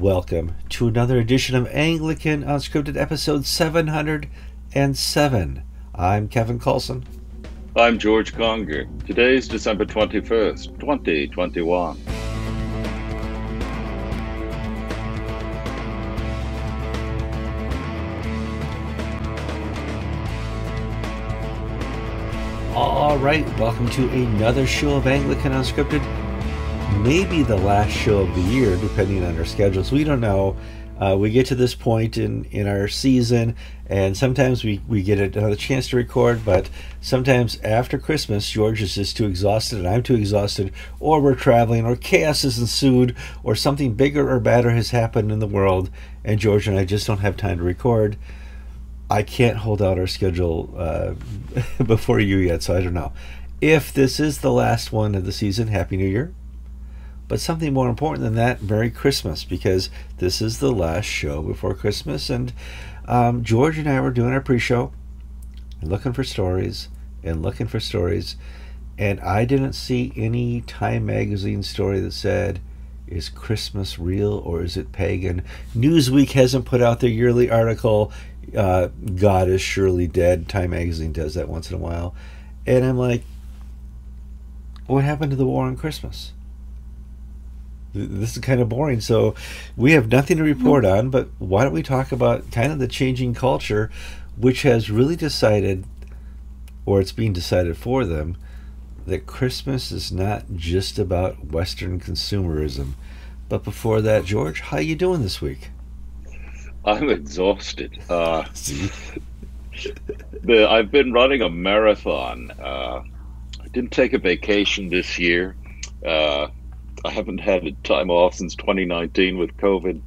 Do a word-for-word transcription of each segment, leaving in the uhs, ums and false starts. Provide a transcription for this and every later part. Welcome to another edition of Anglican Unscripted, episode seven hundred seven. I'm Kevin Kallsen. I'm George Conger. Today's December twenty-first, twenty twenty-one. All right, welcome to another show of Anglican Unscripted. Maybe the last show of the year, depending on our schedules. We don't know. Uh, we get to this point in, in our season, and sometimes we, we get another chance to record, but sometimes after Christmas, George is just too exhausted, and I'm too exhausted, or we're traveling, or chaos has ensued, or something bigger or badder has happened in the world, and George and I just don't have time to record. I can't hold out our schedule uh, before you yet, so I don't know. If this is the last one of the season, Happy New Year. But something more important than that, Merry Christmas, because this is the last show before Christmas. And um, George and I were doing our pre-show and looking for stories and looking for stories. And I didn't see any Time Magazine story that said, is Christmas real or is it pagan? Newsweek hasn't put out their yearly article, uh, God is surely dead. Time Magazine does that once in a while. And I'm like, what happened to the war on Christmas? This is kind of boring, so we have nothing to report on, but why don't we talk about kind of the changing culture, which has really decided, or it's being decided for them, that Christmas is not just about Western consumerism. But before that, George, how are you doing this week? I'm exhausted. Uh, the, I've been running a marathon. Uh, I didn't take a vacation this year. Uh, I haven't had a time off since twenty nineteen with COVID,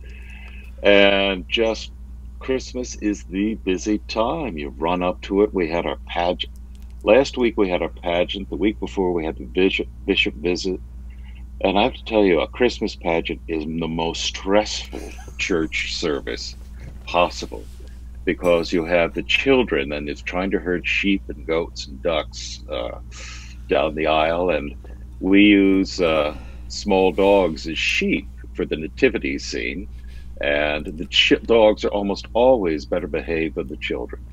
and just Christmas is the busy time. You run up to it. We had our pageant. Last week we had our pageant. The week before we had the bishop, bishop visit. And I have to tell you, a Christmas pageant is the most stressful church service possible, because you have the children and it's trying to herd sheep and goats and ducks uh, down the aisle. And we use... Uh, small dogs as sheep for the nativity scene, and the ch dogs are almost always better behaved than the children,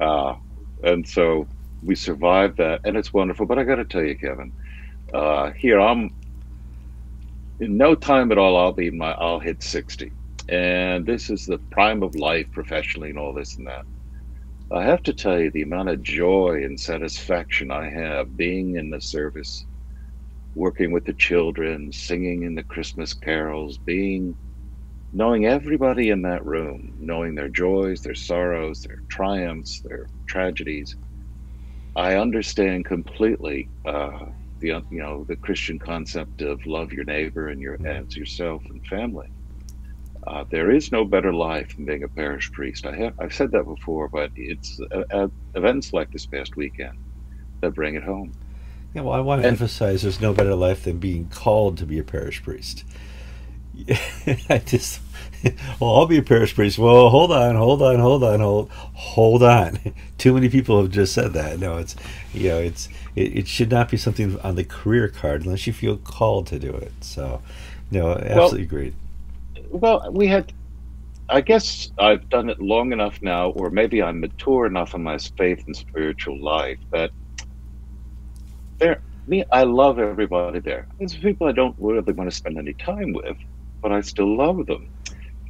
uh, and so we survived that, and it's wonderful. But I gotta tell you, Kevin, uh, here I'm in no time at all I'll be in my I'll hit sixty, and this is the prime of life professionally and all this and that. I have to tell you, the amount of joy and satisfaction I have being in the service, working with the children, singing in the Christmas carols, being, knowing everybody in that room, knowing their joys, their sorrows, their triumphs, their tragedies. I understand completely uh, the you know the Christian concept of love your neighbor and your as yourself and family. Uh, there is no better life than being a parish priest. I have I've said that before, but it's uh, events like this past weekend that bring it home. Yeah, well, I want to and, emphasize there's no better life than being called to be a parish priest. I just, well, I'll be a parish priest. Well, hold on, hold on, hold on, hold, hold on. Too many people have just said that. No, it's, you know, it's, it, it should not be something on the career card unless you feel called to do it. So, no, I absolutely well, agreed. Well, we had, I guess I've done it long enough now, or maybe I'm mature enough in my faith and spiritual life that There, me, I love everybody there. There's people I don't really want to spend any time with, but I still love them.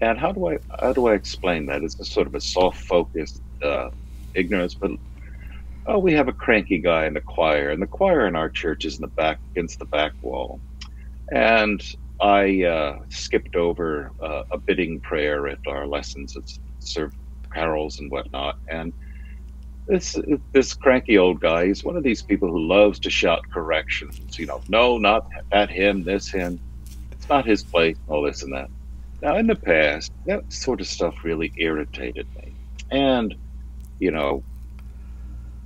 And how do I how do I explain that? It's a sort of a soft-focused uh, ignorance. But oh, we have a cranky guy in the choir, and the choir in our church is in the back against the back wall. And I uh, skipped over uh, a bidding prayer at our lessons at serve carols and whatnot, and. This, this cranky old guy, he's one of these people who loves to shout corrections, you know, no, not at him, this him, it's not his place, all this and that. Now, in the past, that sort of stuff really irritated me. And, you know,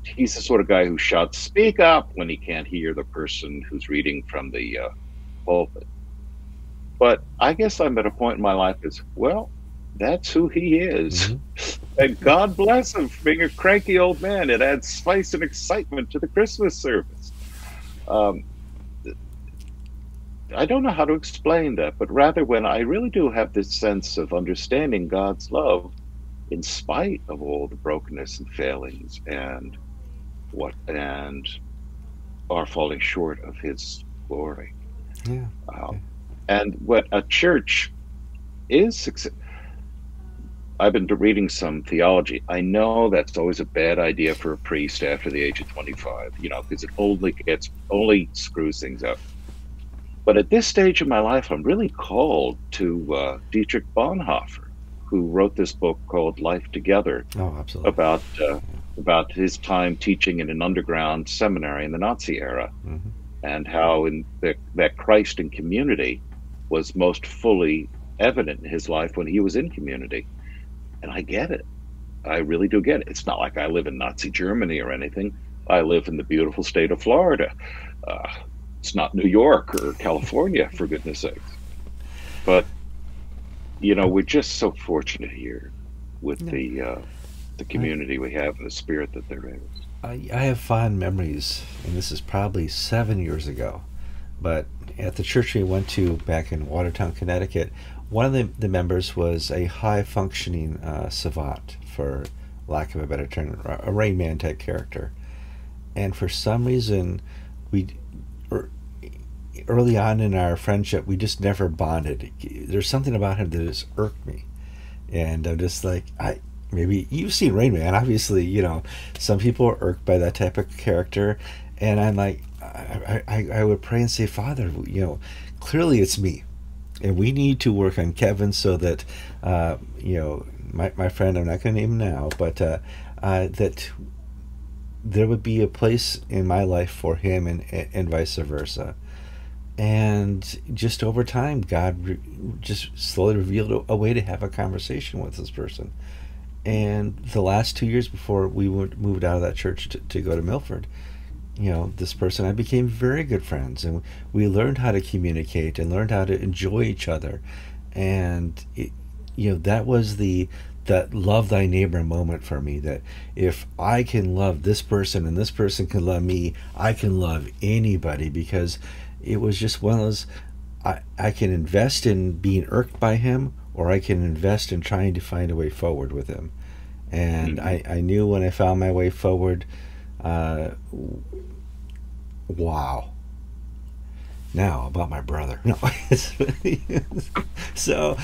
he's the sort of guy who shouts, speak up, when he can't hear the person who's reading from the uh, pulpit. But I guess I'm at a point in my life is, well, that's who he is. Mm-hmm. And God bless him for being a cranky old man. It adds spice and excitement to the Christmas service. Um, I don't know how to explain that, but rather when I really do have this sense of understanding God's love in spite of all the brokenness and failings and what and are falling short of his glory. Yeah. Um, and what a church is, I've been reading some theology. I know that's always a bad idea for a priest after the age of twenty-five, you know, because it only gets, only screws things up. But at this stage of my life, I'm really called to uh, Dietrich Bonhoeffer, who wrote this book called Life Together, oh, absolutely. about uh, about his time teaching in an underground seminary in the Nazi era, mm-hmm. and how in the, that Christ in community was most fully evident in his life when he was in community. And I get it. I really do get it. It's not like I live in Nazi Germany or anything. I live in the beautiful state of Florida. Uh, It's not New York or California, for goodness sakes. But, you know, we're just so fortunate here with yeah. the uh, the community I, we have and the spirit that there is. I, I have fond memories, and this is probably seven years ago, but at the church we went to back in Watertown, Connecticut, one of the, the members was a high-functioning uh, savant, for lack of a better term, a Rain Man type character. And for some reason, we... early on in our friendship, we just never bonded. There's something about him that just irked me, and I'm just like, I maybe you've seen Rain Man. Obviously, you know, some people are irked by that type of character, and I'm like, I, I, I would pray and say, Father, you know, clearly it's me, and we need to work on Kevin so that, uh, you know, my my friend, I'm not going to name him now, but uh, uh, that there would be a place in my life for him, and and vice versa. And just over time, God re just slowly revealed a, a way to have a conversation with this person. And the last two years before we moved out of that church to, to go to Milford, you know, this person and I became very good friends, and we learned how to communicate and learned how to enjoy each other. And it, you know, that was the that love thy neighbor moment for me, that if I can love this person and this person can love me, I can love anybody, because it was just one of those, I, I can invest in being irked by him, or I can invest in trying to find a way forward with him. And mm-hmm. I, I knew when I found my way forward, uh, wow. Now, about my brother. No, it's, so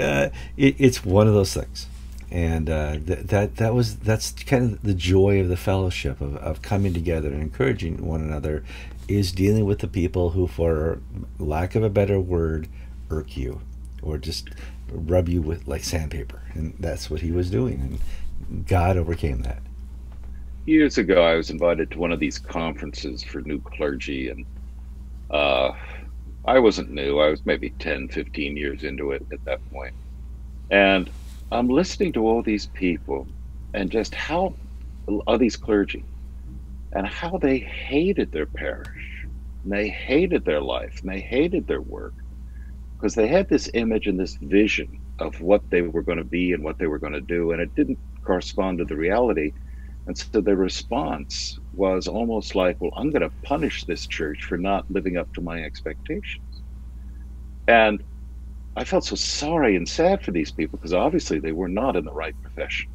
uh, it, it's one of those things. And uh, th that that was that's kind of the joy of the fellowship of, of coming together and encouraging one another, is dealing with the people who, for lack of a better word, irk you or just rub you with like sandpaper. And that's what he was doing, and God overcame that. Years ago, I was invited to one of these conferences for new clergy, and uh, I wasn't new. I was maybe ten, fifteen years into it at that point. And I'm listening to all these people, and just how are these clergy, and how they hated their parish, and they hated their life, and they hated their work, because they had this image and this vision of what they were going to be and what they were going to do, and it didn't correspond to the reality. And so their response was almost like, well, I'm going to punish this church for not living up to my expectations. And I felt so sorry and sad for these people, because obviously they were not in the right profession.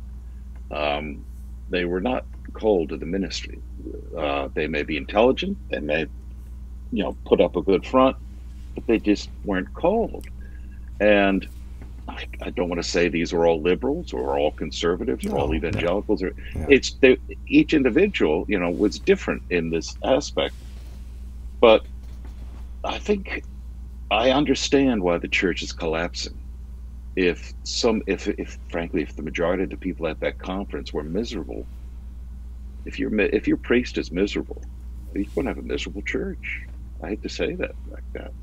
Um, they were not called to the ministry. Uh, they may be intelligent, they may, you know, put up a good front, but they just weren't called. And I, I don't want to say these are all liberals or all conservatives or no, all evangelicals. Or yeah. It's they, each individual, you know, was different in this aspect. But I think I understand why the church is collapsing. If some, if, if frankly, if the majority of the people at that conference were miserable, if your if your priest is miserable, you won't have a miserable church. I hate to say that like that.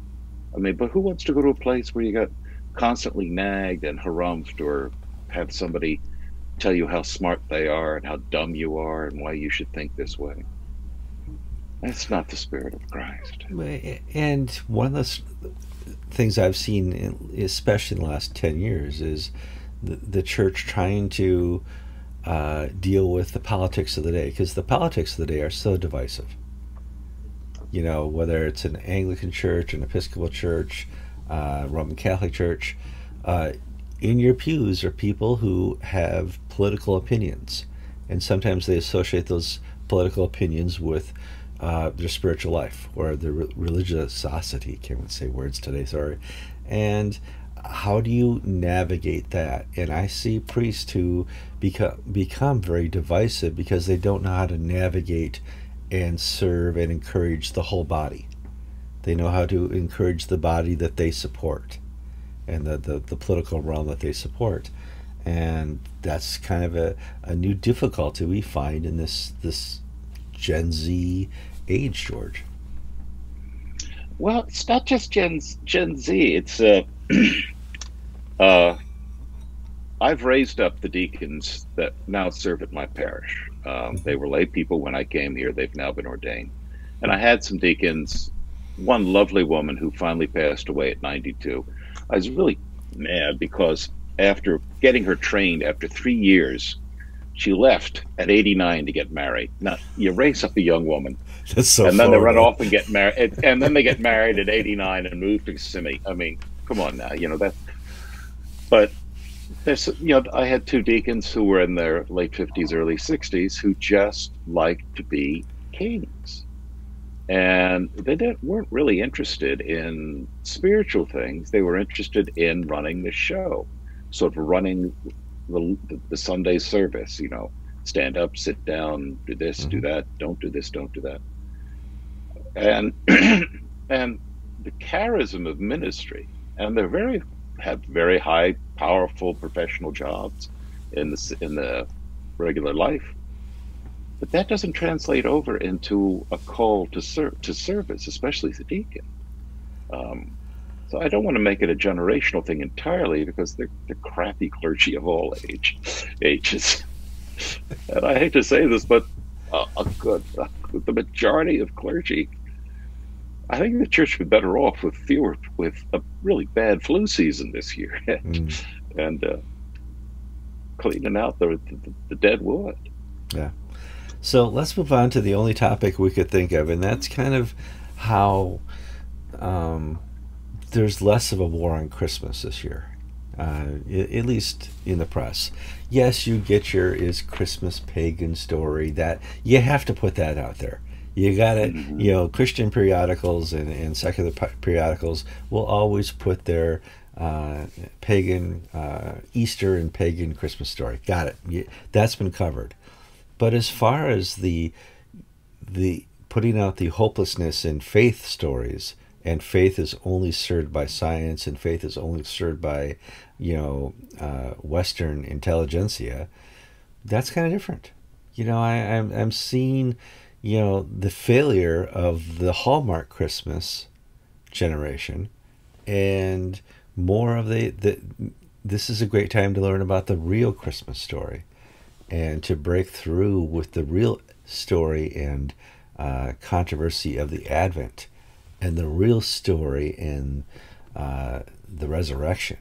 I mean, but who wants to go to a place where you got constantly nagged and harumphed, or have somebody tell you how smart they are and how dumb you are and why you should think this way? That's not the spirit of Christ. And one of the things I've seen, in, especially in the last ten years, is the, the church trying to uh, deal with the politics of the day, because the politics of the day are so divisive. you know, whether it's an Anglican church, an Episcopal church, uh, Roman Catholic church, uh, in your pews are people who have political opinions, and sometimes they associate those political opinions with uh, their spiritual life or their re religiosity. Can't even say words today, sorry. And how do you navigate that? And I see priests who become become very divisive because they don't know how to navigate and serve and encourage the whole body. They know how to encourage the body that they support and the, the, the political realm that they support. And that's kind of a, a new difficulty we find in this, this Gen Z age, George. Well, it's not just Gen, Gen Z. It's, uh, uh, I've raised up the deacons that now serve at my parish. Um, they were lay people when I came here. They've now been ordained. And I had some deacons, one lovely woman who finally passed away at ninety-two. I was really mad because after getting her trained, after three years, she left at eighty-nine to get married. Now, you raise up a young woman, that's so and then they run man. off and get married, and, and then they get married at eighty-nine and move to Kissimmee. I mean, come on now, you know that. But there's, you know, I had two deacons who were in their late fifties, early sixties, who just liked to be kings, and they didn't, weren't really interested in spiritual things. They were interested in running the show, sort of running The, the Sunday service, you know, stand up, sit down, do this, do that, don't do this, don't do that. And and the charism of ministry, and they're very have very high, powerful professional jobs in the in the regular life, but that doesn't translate over into a call to serve to service, especially as a deacon. Um, So I don't want to make it a generational thing entirely, because they're the crappy clergy of all age, ages. And I hate to say this, but uh, a good, uh, the majority of clergy, I think the church would be better off with fewer, with a really bad flu season this year, mm. and uh, cleaning out the, the the dead wood. Yeah. So let's move on to the only topic we could think of, and that's kind of how. Um, There's less of a war on Christmas this year, uh, at least in the press. Yes, you get your is Christmas pagan story, that you have to put that out there. You gotta, mm-hmm. you know, Christian periodicals and, and secular periodicals will always put their uh, pagan uh, Easter and pagan Christmas story. Got it. You, that's been covered. But as far as the the putting out the hopelessness and faith stories. And faith is only served by science, and faith is only served by, you know, uh, Western intelligentsia. That's kind of different. You know, I, I'm, I'm seeing, you know, the failure of the Hallmark Christmas generation, and more of the, the, this is a great time to learn about the real Christmas story and to break through with the real story and uh, controversy of the Advent. And the real story in uh, the resurrection.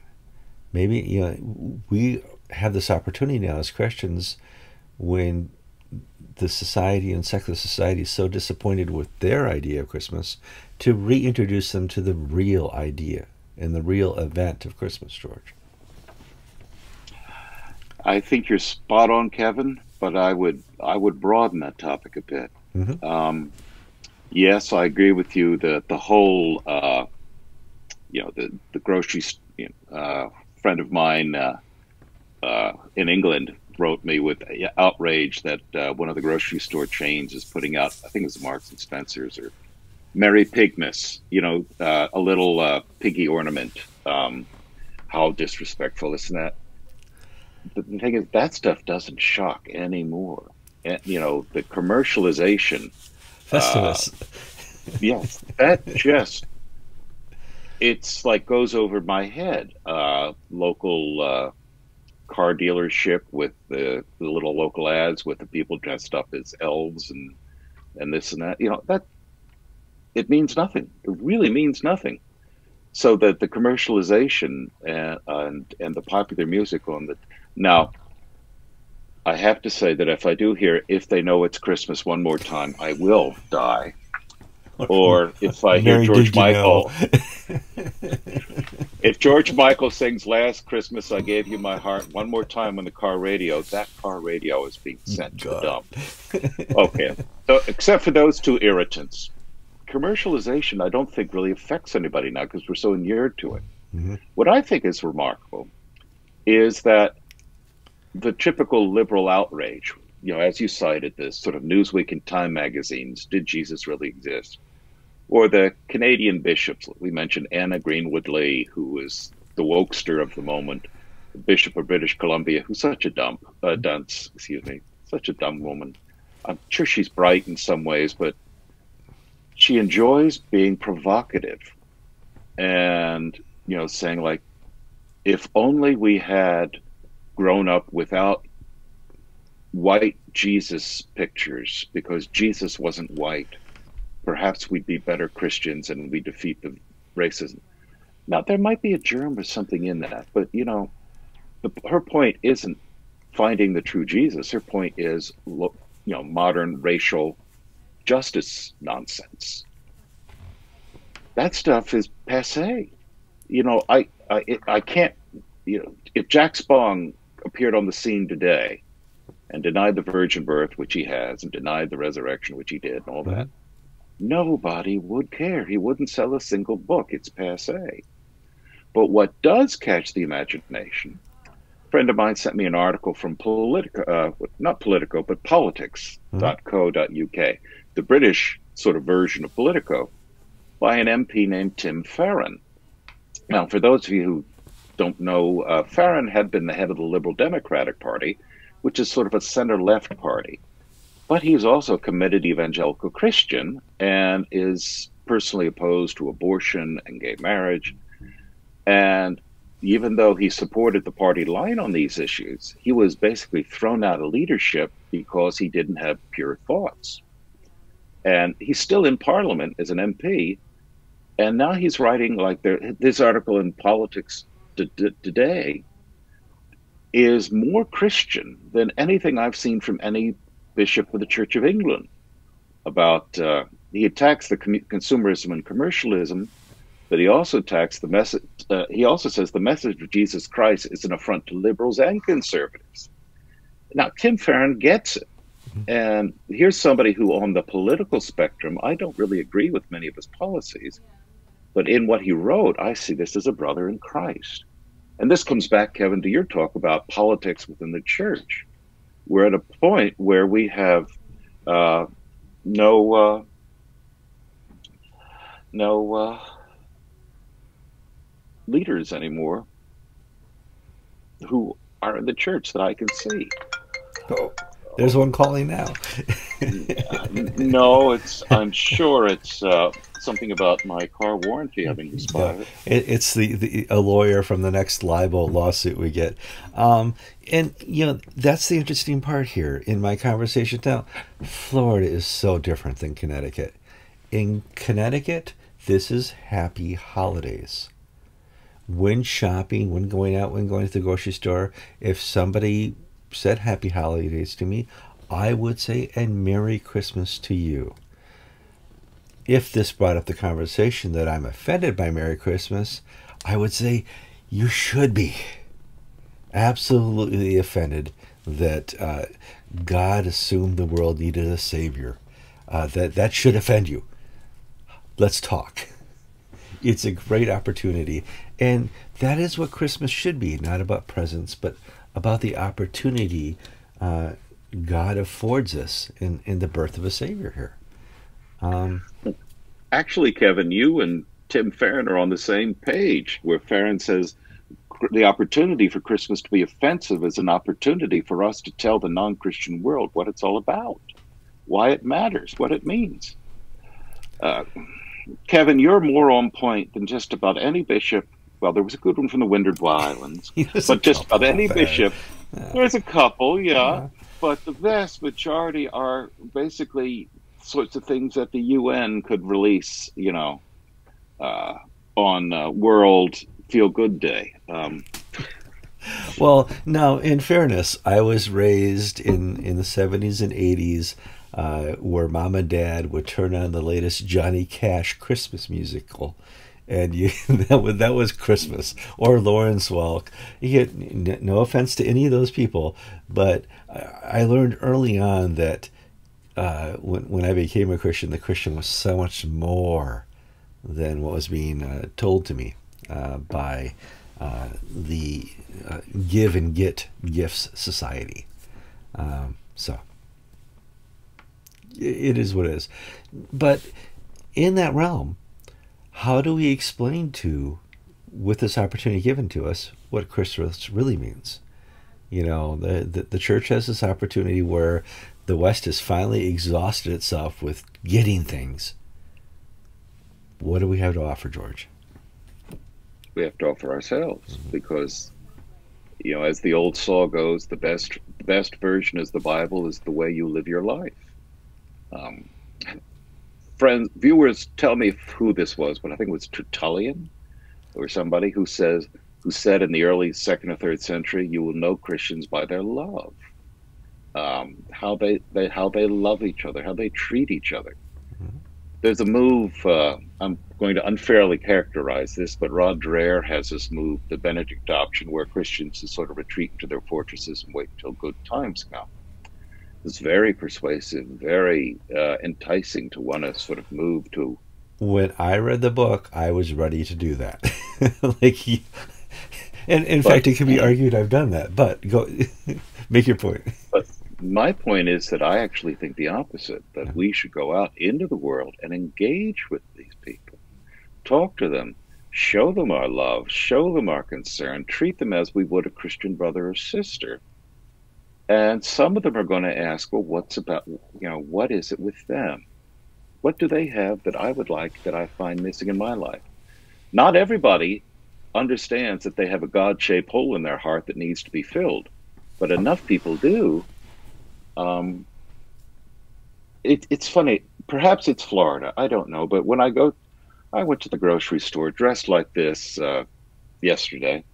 Maybe, you know, we have this opportunity now as Christians, when the society and secular society is so disappointed with their idea of Christmas, to reintroduce them to the real idea and the real event of Christmas, George. I think you're spot on, Kevin, but I would, I would broaden that topic a bit. Mm-hmm. um, Yes, I agree with you that the whole, uh, you know, the, the grocery you know, uh, friend of mine uh, uh, in England wrote me with outrage that uh, one of the grocery store chains is putting out, I think it was Marks and Spencer's, or Merry Pigmas, you know, uh, a little uh, piggy ornament. Um, how disrespectful, isn't that? But the thing is, that stuff doesn't shock anymore. And, you know, the commercialization... Festivus. Uh, yes, that just, it's like goes over my head. Uh, local uh, car dealership with the, the little local ads with the people dressed up as elves and, and this and that. You know, that, it means nothing. It really means nothing. So that the commercialization and, and, and the popular music on the, now, I have to say that if I do hear, if they know it's Christmas one more time, I will die. Or if I hear George Michael, if George Michael sings "Last Christmas I Gave You My Heart" one more time on the car radio, that car radio is being sent God. to the dump. Okay, so except for those two irritants, commercialization I don't think really affects anybody now because we're so inured to it. Mm-hmm. What I think is remarkable is that the typical liberal outrage, you know, as you cited, this sort of Newsweek and Time magazines, did Jesus really exist? Or the Canadian bishops, we mentioned Anna Greenwoodley, who was the wokester of the moment, the Bishop of British Columbia, who's such a dump, uh, dunce, excuse me, such a dumb woman. I'm sure she's bright in some ways, but she enjoys being provocative and, you know, saying like, if only we had grown up without white Jesus pictures, because Jesus wasn't white, perhaps we'd be better Christians and we defeat the racism. Now, there might be a germ or something in that, but, you know, the, her point isn't finding the true Jesus. Her point is, you know, modern racial justice nonsense. That stuff is passé. You know, I, I, I can't, you know, if Jack Spong appeared on the scene today and denied the virgin birth, which he has, and denied the resurrection, which he did, and all that, nobody would care. He wouldn't sell a single book. It's passé. But what does catch the imagination, a friend of mine sent me an article from Politico, uh, not Politico, but politics dot co dot U K, the British sort of version of Politico, by an M P named Tim Farron. Now, for those of you who don't know, uh, Farron had been the head of the Liberal Democratic Party, which is sort of a center-left party. But he's also a committed evangelical Christian and is personally opposed to abortion and gay marriage. And even though he supported the party line on these issues, he was basically thrown out of leadership because he didn't have pure thoughts. And he's still in Parliament as an M P, and now he's writing like there, this article in Politics Today is more Christian than anything I've seen from any bishop of the Church of England about, uh, he attacks the consumerism and commercialism, but he also attacks the message, uh, he also says the message of Jesus Christ is an affront to liberals and conservatives. Now, Tim Farron gets it. And here's somebody who on the political spectrum, I don't really agree with many of his policies, but in what he wrote, I see this as a brother in Christ. And this comes back, Kevin, to your talk about politics within the church. We're at a point where we have uh, no, uh, no uh, leaders anymore who are in the church that I can see. Oh, there's one calling now. No, it's. I'm sure it's. Uh, something about my car warranty having expired. Yeah, it, it's the, the a lawyer from the next libel lawsuit we get. Um, and, you know, that's the interesting part here in my conversation now. Florida is so different than Connecticut. In Connecticut, this is happy holidays. When shopping, when going out, when going to the grocery store, if somebody said happy holidays to me, I would say, and Merry Christmas to you. If this brought up the conversation that I'm offended by Merry Christmas, I would say you should be absolutely offended that uh, God assumed the world needed a savior. Uh, that, that should offend you. Let's talk. It's a great opportunity. And that is what Christmas should be, not about presents, but about the opportunity uh, God affords us in, in the birth of a savior here. Um, Actually, Kevin, you and Tim Farron are on the same page, where Farron says the opportunity for Christmas to be offensive is an opportunity for us to tell the non-Christian world what it's all about, why it matters, what it means. Uh, Kevin, you're more on point than just about any bishop. Well, there was a good one from the Windward Islands, but just about any there. bishop. Yeah. There's a couple, yeah, yeah, but the vast majority are basically sorts of things that the U N could release, you know, uh, on uh, World Feel Good Day. Um. Well, now, in fairness, I was raised in, in the seventies and eighties uh, where mom and dad would turn on the latest Johnny Cash Christmas musical, and you that was that was Christmas, or Lawrence Welk. You get, no offense to any of those people, but I learned early on that uh, when when I became a Christian, the Christian was so much more than what was being uh, told to me uh, by uh, the uh, give and get gifts society. Um, so it is what it is. But in that realm, how do we explain to, with this opportunity given to us, what Christmas really means? You know, the, the, the church has this opportunity where the West has finally exhausted itself with getting things. What do we have to offer, George? We have to offer ourselves, mm-hmm. because, you know, as the old saw goes, the best best version of the Bible is the way you live your life. Um, friends, viewers, tell me who this was, but I think it was Tertullian or somebody who says who said in the early second or third century, you will know Christians by their love, um, how they, they how they love each other, how they treat each other. There's a move, uh, I'm going to unfairly characterize this, but Rod Dreher has this move, the Benedict option, where Christians just sort of retreat into their fortresses and wait until good times come. It's very persuasive, very uh, enticing to want to sort of move to. When I read the book, I was ready to do that. like, you, And in but, fact, it can be argued I've done that, but go make your point. But, my point is that I actually think the opposite, that we should go out into the world and engage with these people, talk to them, show them our love, show them our concern, treat them as we would a Christian brother or sister. And some of them are going to ask, well, what's about, you know, what is it with them? What do they have that I would like, that I find missing in my life? Not everybody understands that they have a God-shaped hole in their heart that needs to be filled, but enough people do. Um, it, it's funny, perhaps it's Florida, I don't know, but when I go, I went to the grocery store dressed like this uh, yesterday,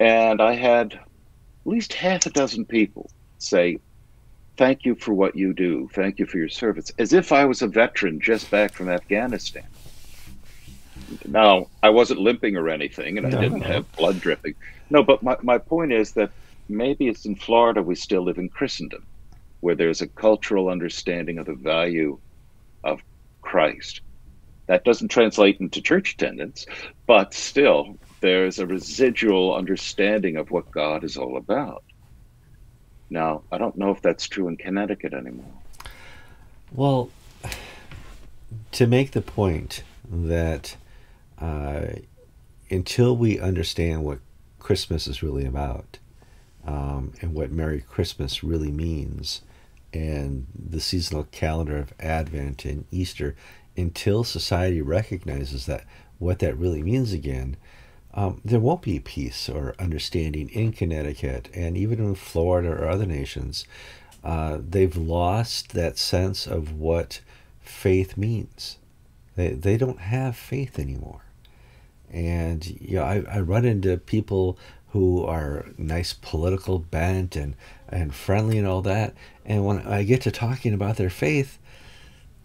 and I had at least half a dozen people say, thank you for what you do, thank you for your service, as if I was a veteran just back from Afghanistan. Now, I wasn't limping or anything, and no. I didn't have blood dripping. No, but my, my point is that maybe it's in Florida, we still live in Christendom, where there's a cultural understanding of the value of Christ. That doesn't translate into church attendance, but still there's a residual understanding of what God is all about. Now, I don't know if that's true in Connecticut anymore. Well, to make the point that uh, until we understand what Christmas is really about, um, and what Merry Christmas really means, and the seasonal calendar of Advent and Easter, until society recognizes that what that really means again, um, there won't be peace or understanding in Connecticut and even in Florida or other nations. Uh, they've lost that sense of what faith means. They, they don't have faith anymore. And you know, I, I run into people who are nice political bent and, and friendly and all that. And when I get to talking about their faith,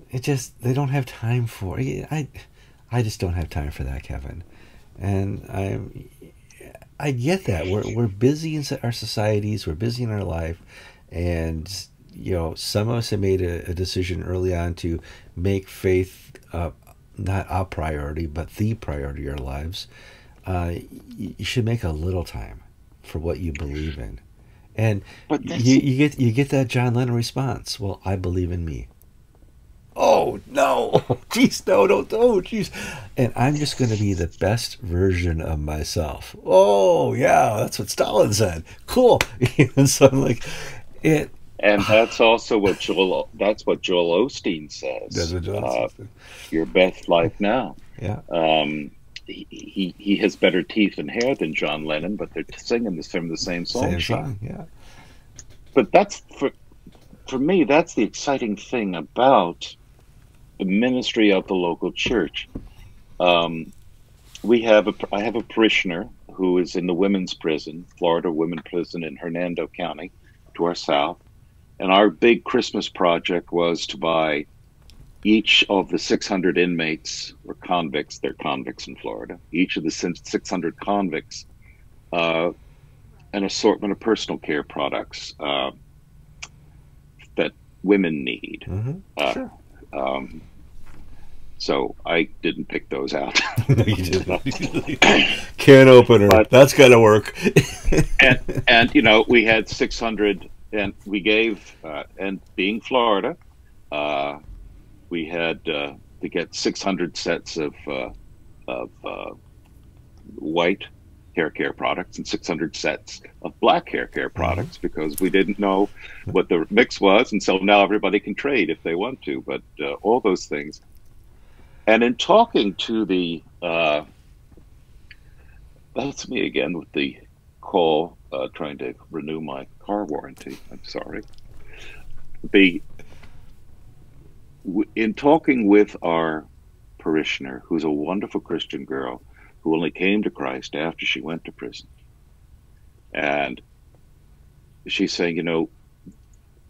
it just, they don't have time for it. I, I just don't have time for that, Kevin. And I, I get that. We're, we're busy in our societies. We're busy in our life. And, you know, some of us have made a, a decision early on to make faith uh, not a priority, but the priority of our lives. Uh, you should make a little time for what you believe in, and but you, you get you get that John Lennon response. Well, I believe in me. Oh no, jeez, no, don't, oh jeez, and I'm just going to be the best version of myself. Oh yeah, that's what Stalin said. Cool, and so I'm like, it. And that's also what Joel. That's what Joel Osteen says. That's what Joel uh, says. Your best life now. Yeah. Um, He, he he has better teeth and hair than John Lennon, but they're singing this from the same song. Same song, yeah. But that's for for me. That's the exciting thing about the ministry of the local church. Um, we have a I have a parishioner who is in the women's prison, Florida women's prison in Hernando County, to our south, And our big Christmas project was to buy each of the six hundred inmates or convicts, they're convicts in Florida, each of the six hundred convicts, uh, an assortment of personal care products uh, that women need. Mm-hmm. uh, sure. Um, so I didn't pick those out. No, you didn't. Can opener. But that's got to work. and, and, you know, we had six hundred, and we gave, uh, and being Florida, uh, we had uh, to get six hundred sets of, uh, of uh, white hair care products and six hundred sets of black hair care products, mm-hmm. because we didn't know what the mix was. And so now everybody can trade if they want to, but uh, all those things. And in talking to the, uh, that's me again with the call, uh, trying to renew my car warranty. I'm sorry. The, in talking with our parishioner, who's a wonderful Christian girl who only came to Christ after she went to prison. And she's saying, you know,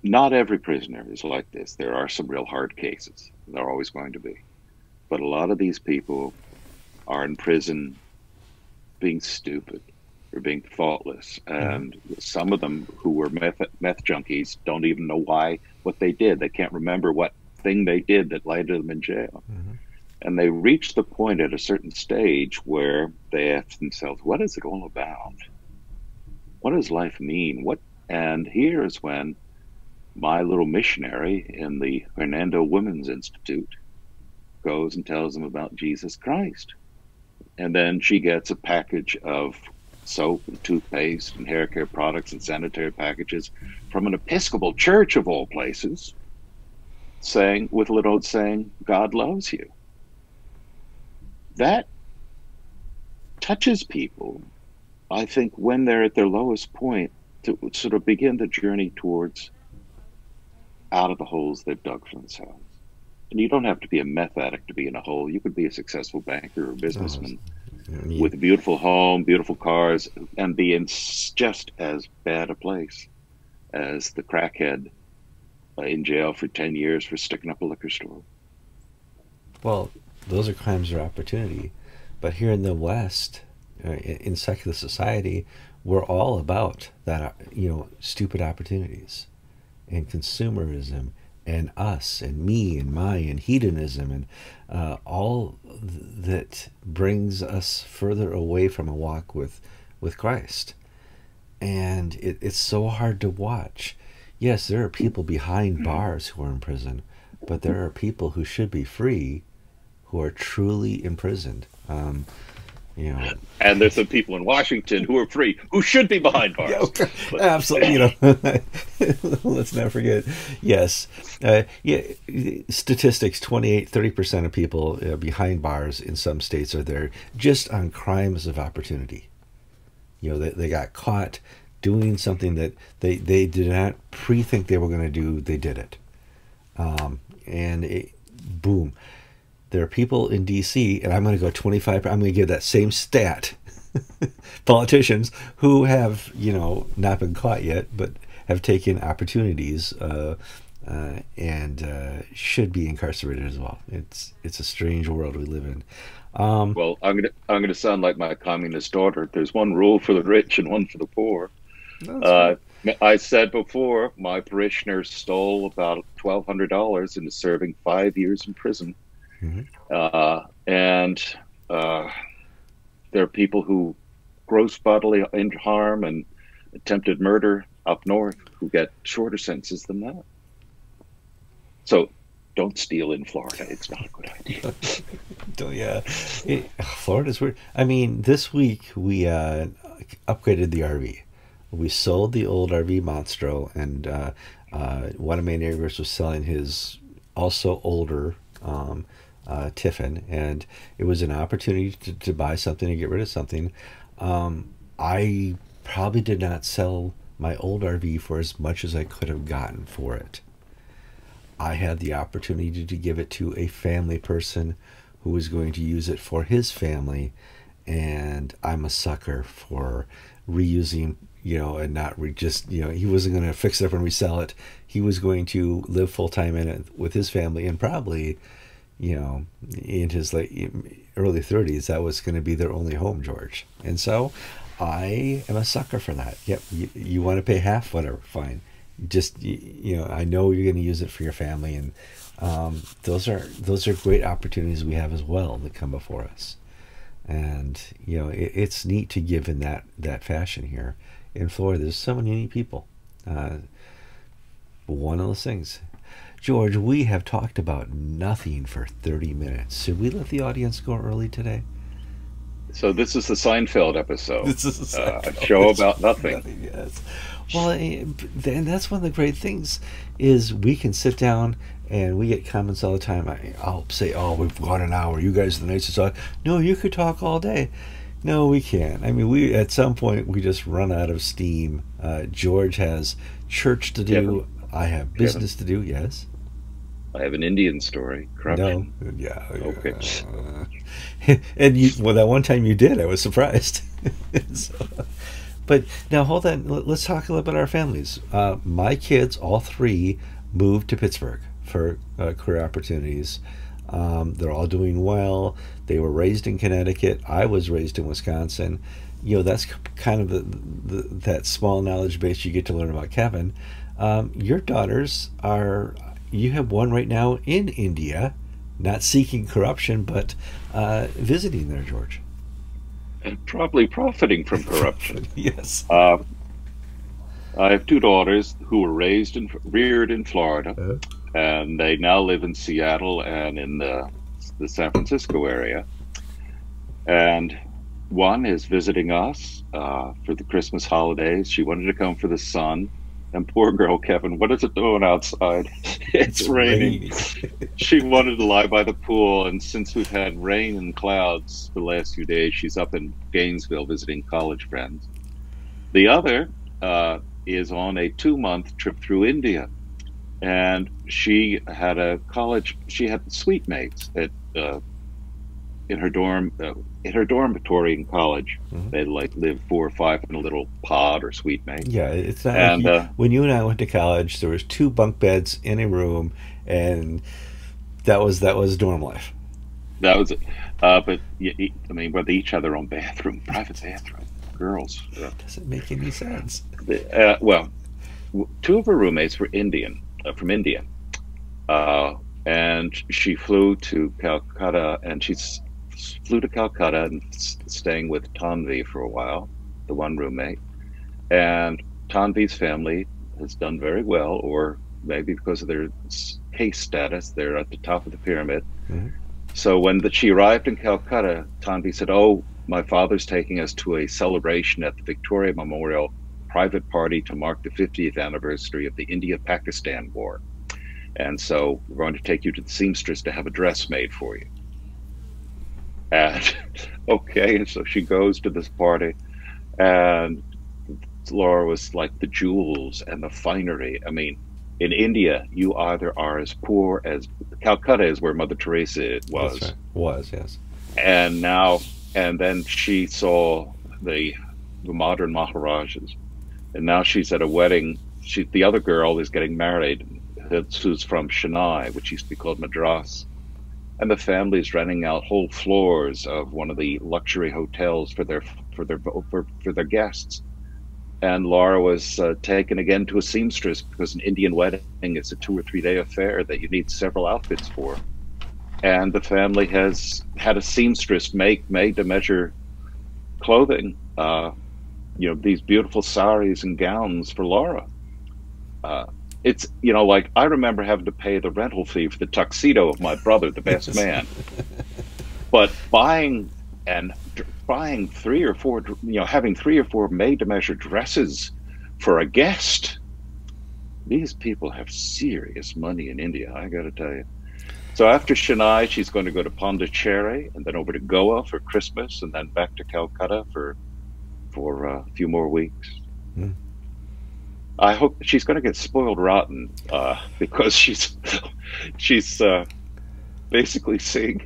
not every prisoner is like this. There are some real hard cases. They're always going to be. But a lot of these people are in prison being stupid or being thoughtless. And some of them who were meth, meth junkies don't even know why, what they did. They can't remember what thing they did that landed them in jail. Mm-hmm. And they reach the point at a certain stage where they ask themselves, what is it all about? What does life mean? What? And here is when my little missionary in the Hernando Women's Institute goes and tells them about Jesus Christ. And then she gets a package of soap and toothpaste and hair care products and sanitary packages from an Episcopal church of all places, saying, with a little old saying, God loves you. That touches people, I think, when they're at their lowest point, to sort of begin the journey towards out of the holes they've dug for themselves. And you don't have to be a meth addict to be in a hole. You could be a successful banker or businessman oh, yeah. with a beautiful home, beautiful cars, and be in just as bad a place as the crackhead uh, in jail for ten years for sticking up a liquor store. Well, those are crimes of opportunity. But here in the West, uh, in secular society, we're all about that, you know, stupid opportunities and consumerism and us and me and my and hedonism and uh, all th that brings us further away from a walk with with Christ. And it, it's so hard to watch. Yes, there are people behind bars who are in prison, but there are people who should be free who are truly imprisoned. Um, you know, and there's some people in Washington who are free who should be behind bars. Yeah, but, absolutely, you know. Let's not forget. Yes, uh, yeah. Statistics: twenty-eight, thirty percent of people uh, behind bars in some states are there just on crimes of opportunity. You know, they they got caught doing something that they they did not pre-think they were going to do. They did it, um, and it, boom. There are people in D C, and I'm going to go twenty-five, I'm going to give that same stat, politicians who have, you know, not been caught yet, but have taken opportunities uh, uh, and uh, should be incarcerated as well. It's it's a strange world we live in. Um, well, I'm going to I'm going to sound like my communist daughter. There's one rule for the rich and one for the poor. Uh, I said before, my parishioner stole about twelve hundred dollars and is serving five years in prison. Mm-hmm. uh, and uh, there are people who gross bodily harm and attempted murder up north who get shorter sentences than that. So don't steal in Florida. It's not a good idea. Yeah. It, Florida's weird. I mean, this week we uh, upgraded the R V. We sold the old R V Monstro, and uh, uh, one of my neighbors was selling his also older um Uh, Tiffin, and it was an opportunity to, to buy something and get rid of something. Um, I probably did not sell my old R V for as much as I could have gotten for it. I had the opportunity to give it to a family person who was going to use it for his family, and I'm a sucker for reusing, you know, and not re just, you know, he wasn't going to fix it up and resell it. He was going to live full time in it with his family, and probably, you know, in his late early thirties, that was going to be their only home, George. And so I am a sucker for that. Yep. You, you want to pay half, whatever, fine. Just, you know, I know you're going to use it for your family. And um, those are, those are great opportunities we have as well that come before us. And, you know, it, it's neat to give in that, that fashion here in Florida. There's so many neat people. Uh, one of those things. George, we have talked about nothing for thirty minutes. Should we let the audience go early today? So this is the Seinfeld episode. This is a Seinfeld uh, show about nothing. nothing yes. Well, and that's one of the great things is we can sit down and we get comments all the time. I, I'll say, oh, we've got an hour. You guys are the nicest. No, you could talk all day. No, we can't. I mean, we at some point, we just run out of steam. Uh, George has church to do. Kevin, I have business Kevin. to do, yes. I have an Indian story. Corruption. No. Yeah. Okay. Uh, and you, well, that one time you did, I was surprised. So, but now hold on. Let's talk a little bit about our families. Uh, my kids, all three, moved to Pittsburgh for uh, career opportunities. Um, they're all doing well. They were raised in Connecticut. I was raised in Wisconsin. You know, that's kind of the, the that small knowledge base you get to learn about Kevin. Um, your daughters are, you have one right now in India, not seeking corruption, but uh, visiting there, George. And probably profiting from corruption. Yes. Uh, I have two daughters who were raised and reared in Florida, uh-huh. and they now live in Seattle and in the, the San Francisco area. And one is visiting us uh, for the Christmas holidays. She wanted to come for the sun. And poor girl, Kevin, what is it doing outside? It's, it's raining. raining. She wanted to lie by the pool. And since we've had rain and clouds for the last few days, she's up in Gainesville visiting college friends. The other uh, is on a two-month trip through India. And she had a college, she had suite mates at, uh, in her dorm, uh, in her dormitory in college. Mm-hmm. They like live four or five in a little pod or suite mate. Yeah, it's not. And, like you, uh, when you and I went to college, there was two bunk beds in a room, and that was that was dorm life. That was it. Uh, but you, I mean, but they each had their own bathroom, private bathroom. Girls. Uh, Doesn't make any sense. Uh, well, two of her roommates were Indian, uh, from India, uh, and she flew to Calcutta, and she's. flew to Calcutta and staying with Tanvi for a while, the one roommate. And Tanvi's family has done very well, or maybe because of their case status, they're at the top of the pyramid. Mm-hmm. So when the, she arrived in Calcutta, Tanvi said, oh, my father's taking us to a celebration at the Victoria Memorial private party to mark the fiftieth anniversary of the India-Pakistan war. And so we're going to take you to the seamstress to have a dress made for you. And okay, and so she goes to this party, and Laura was like the jewels and the finery. I mean, in India, you either are as poor as Calcutta is where Mother Teresa was. That's right. Was, yes. And now, and then she saw the, the modern Maharajas, and now she's at a wedding. She, the other girl is getting married, who's from Chennai, which used to be called Madras. And the family is renting out whole floors of one of the luxury hotels for their for their for, for their guests. And Laura was uh, taken again to a seamstress because an Indian wedding is a two or three day affair that you need several outfits for. And the family has had a seamstress make made to measure clothing, uh, you know, these beautiful saris and gowns for Laura. Uh, It's, you know, like, I remember having to pay the rental fee for the tuxedo of my brother, the best man. But buying and buying three or four, you know, having three or four made-to-measure dresses for a guest. These people have serious money in India, I got to tell you. So after Chennai, she's going to go to Pondicherry and then over to Goa for Christmas and then back to Calcutta for, for uh, a few more weeks. Mm. I hope she's going to get spoiled rotten uh, because she's she's uh, basically seeing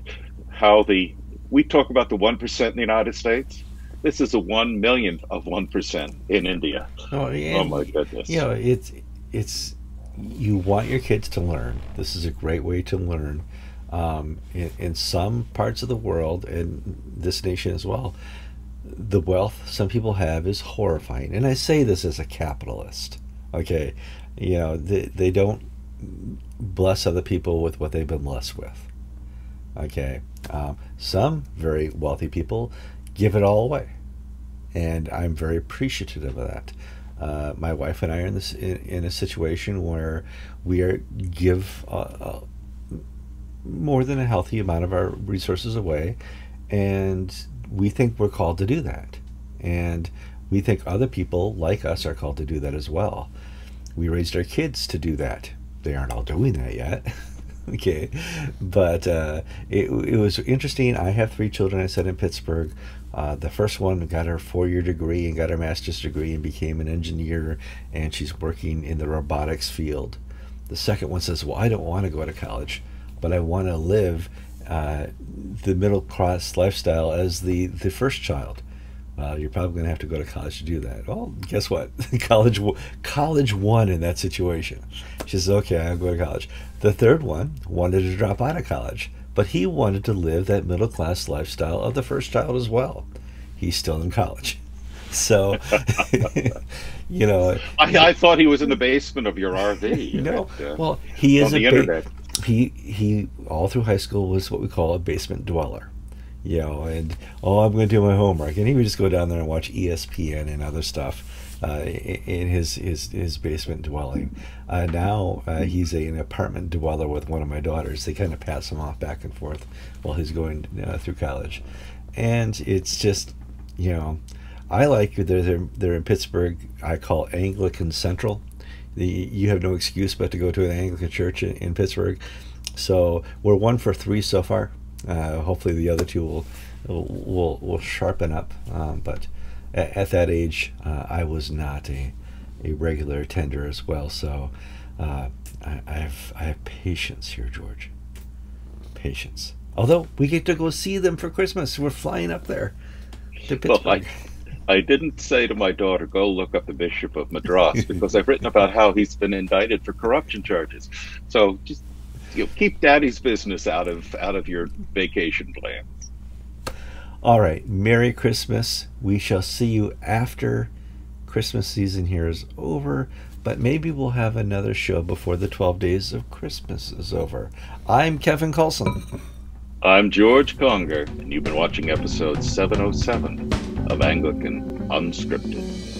how the we talk about the one percent in the United States. This is a one millionth of one percent in India. Oh, oh my goodness. You know, it's, it's, you want your kids to learn. This is a great way to learn. Um, in, in some parts of the world, and this nation as well, the wealth some people have is horrifying. And I say this as a capitalist, okay? You know, they, they don't bless other people with what they've been blessed with, okay? Um, some very wealthy people give it all away, and I'm very appreciative of that. Uh, my wife and I are in this in, in a situation where we are give uh, uh, more than a healthy amount of our resources away, and we think we're called to do that, and we think other people like us are called to do that as well. We raised our kids to do that. They aren't all doing that yet. Okay, but uh, it, it was interesting. I have three children, I said, in Pittsburgh. Uh, the first one got her four-year degree and got her master's degree and became an engineer, and she's working in the robotics field. The second one says, well, I don't want to go to college, but I want to live uh, the middle-class lifestyle as the, the first child. Uh, you're probably going to have to go to college to do that. Well, guess what? college, college won in that situation. She says, okay, I'll go to college. The third one wanted to drop out of college, but he wanted to live that middle-class lifestyle of the first child as well. He's still in college. So, you know. I, I thought he was in the basement of your R V. You no, know, uh, well, he is on the internet. He, he, all through high school, was what we call a basement dweller. You know, and, oh, I'm going to do my homework. And he would just go down there and watch E S P N and other stuff uh, in his, his, his basement dwelling. Uh, now uh, he's a, an apartment dweller with one of my daughters. They kind of pass him off back and forth while he's going uh, through college. And it's just, you know, I like they're, they're, they're in Pittsburgh. I call Anglican Central. The, you have no excuse but to go to an Anglican church in, in Pittsburgh. So we're one for three so far. Uh, hopefully the other two will will will sharpen up. Um, but at, at that age, uh, I was not a a regular attender as well. So uh, I, I have I have patience here, George. Patience. Although we get to go see them for Christmas, we're flying up there to Pittsburgh. Well, I, I didn't say to my daughter, "Go look up the Bishop of Madras," because I've written about how he's been indicted for corruption charges. So just. You keep daddy's business out of out of your vacation plans. All right, Merry Christmas. We shall see you after Christmas season here is over, but maybe we'll have another show before the twelve days of Christmas is over. I'm Kevin Kallsen. I'm George Conger, and you've been watching episode seven oh seven of Anglican Unscripted.